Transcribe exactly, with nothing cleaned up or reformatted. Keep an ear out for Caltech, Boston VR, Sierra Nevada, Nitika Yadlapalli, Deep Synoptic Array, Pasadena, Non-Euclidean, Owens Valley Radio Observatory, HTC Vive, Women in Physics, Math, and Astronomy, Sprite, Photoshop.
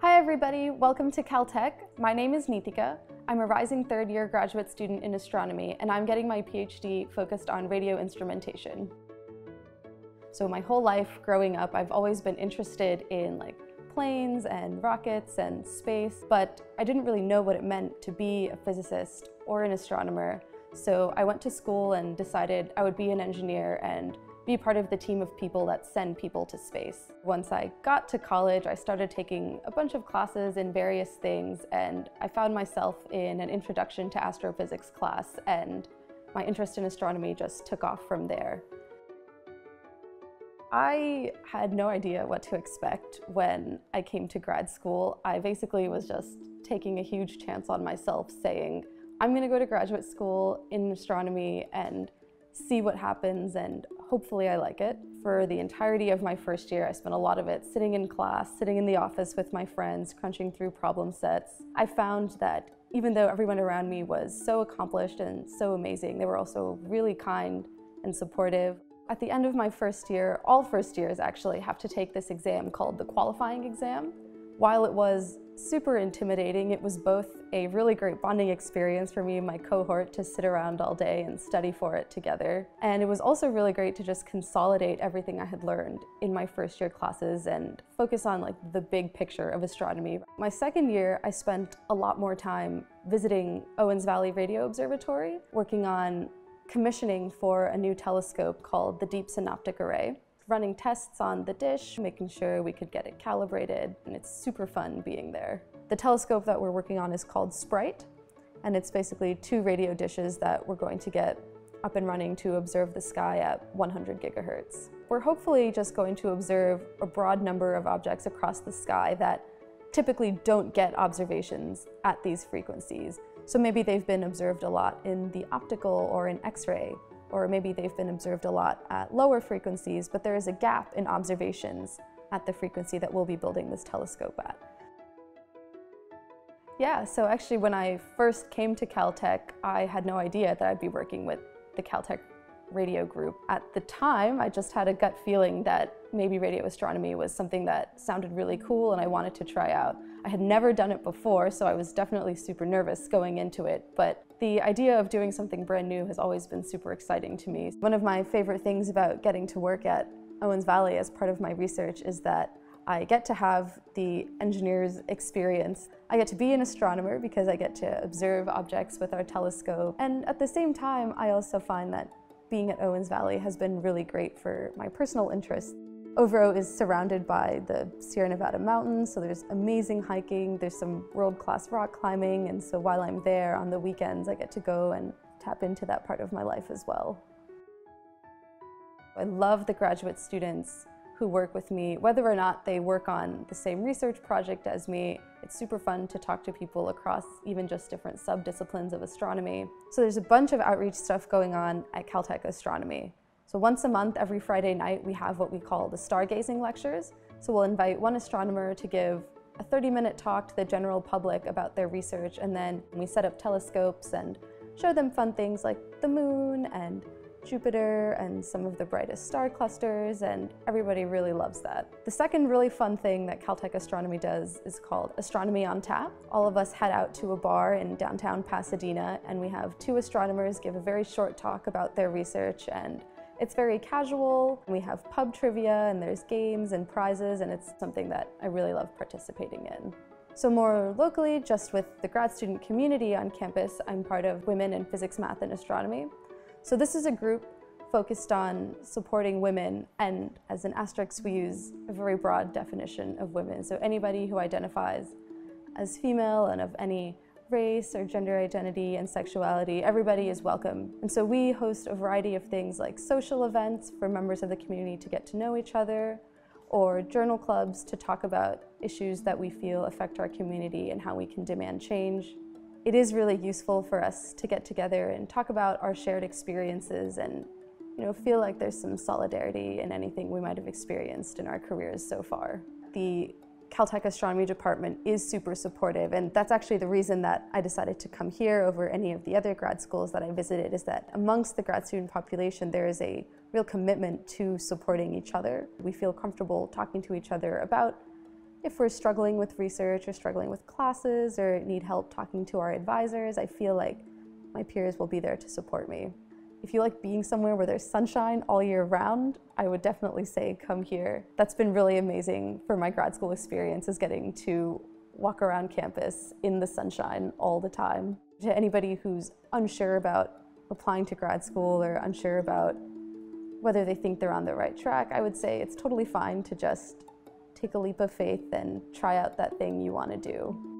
Hi everybody, welcome to Caltech. My name is Nitika. I'm a rising third year graduate student in astronomy and I'm getting my PhD focused on radio instrumentation. So my whole life growing up, I've always been interested in like planes and rockets and space, but I didn't really know what it meant to be a physicist or an astronomer. So I went to school and decided I would be an engineer and be part of the team of people that send people to space. Once I got to college, I started taking a bunch of classes in various things, and I found myself in an introduction to astrophysics class, and my interest in astronomy just took off from there. I had no idea what to expect when I came to grad school. I basically was just taking a huge chance on myself, saying, I'm gonna go to graduate school in astronomy and see what happens, and hopefully I like it. For the entirety of my first year, I spent a lot of it sitting in class, sitting in the office with my friends, crunching through problem sets. I found that even though everyone around me was so accomplished and so amazing, they were also really kind and supportive. At the end of my first year, all first years actually have to take this exam called the qualifying exam. While it was super intimidating, it was both a really great bonding experience for me and my cohort to sit around all day and study for it together. And it was also really great to just consolidate everything I had learned in my first year classes and focus on like the big picture of astronomy. My second year, I spent a lot more time visiting Owens Valley Radio Observatory, working on commissioning for a new telescope called the Deep Synoptic Array, running tests on the dish, making sure we could get it calibrated, and it's super fun being there. The telescope that we're working on is called Sprite, and it's basically two radio dishes that we're going to get up and running to observe the sky at one hundred gigahertz. We're hopefully just going to observe a broad number of objects across the sky that typically don't get observations at these frequencies. So maybe they've been observed a lot in the optical or in X-ray, or maybe they've been observed a lot at lower frequencies, but there is a gap in observations at the frequency that we'll be building this telescope at. Yeah, so actually when I first came to Caltech, I had no idea that I'd be working with the Caltech radio group. At the time, I just had a gut feeling that maybe radio astronomy was something that sounded really cool and I wanted to try out. I had never done it before, so I was definitely super nervous going into it, but the idea of doing something brand new has always been super exciting to me. One of my favorite things about getting to work at Owens Valley as part of my research is that I get to have the engineer's experience. I get to be an astronomer because I get to observe objects with our telescope, and at the same time I also find that being at Owens Valley has been really great for my personal interests. Overo is surrounded by the Sierra Nevada mountains, so there's amazing hiking, there's some world-class rock climbing, and so while I'm there on the weekends, I get to go and tap into that part of my life as well. I love the graduate students who work with me, whether or not they work on the same research project as me. It's super fun to talk to people across even just different sub-disciplines of astronomy. So there's a bunch of outreach stuff going on at Caltech Astronomy. So once a month, every Friday night, we have what we call the stargazing lectures. So we'll invite one astronomer to give a thirty minute talk to the general public about their research, and then we set up telescopes and show them fun things like the moon and Jupiter and some of the brightest star clusters, and everybody really loves that. The second really fun thing that Caltech Astronomy does is called Astronomy on Tap. All of us head out to a bar in downtown Pasadena, and we have two astronomers give a very short talk about their research, and it's very casual. We have pub trivia, and there's games and prizes, and it's something that I really love participating in. So more locally, just with the grad student community on campus, I'm part of Women in Physics, Math, and Astronomy. So this is a group focused on supporting women, and as an asterisk, we use a very broad definition of women. So anybody who identifies as female and of any race or gender identity and sexuality, everybody is welcome. And so we host a variety of things like social events for members of the community to get to know each other, or journal clubs to talk about issues that we feel affect our community and how we can demand change. It is really useful for us to get together and talk about our shared experiences and, you know, feel like there's some solidarity in anything we might have experienced in our careers so far. The Caltech Astronomy Department is super supportive, and that's actually the reason that I decided to come here over any of the other grad schools that I visited, is that amongst the grad student population there is a real commitment to supporting each other. We feel comfortable talking to each other about if we're struggling with research or struggling with classes or need help talking to our advisors, I feel like my peers will be there to support me. If you like being somewhere where there's sunshine all year round, I would definitely say come here. That's been really amazing for my grad school experience, is getting to walk around campus in the sunshine all the time. To anybody who's unsure about applying to grad school or unsure about whether they think they're on the right track, I would say it's totally fine to just take a leap of faith and try out that thing you want to do.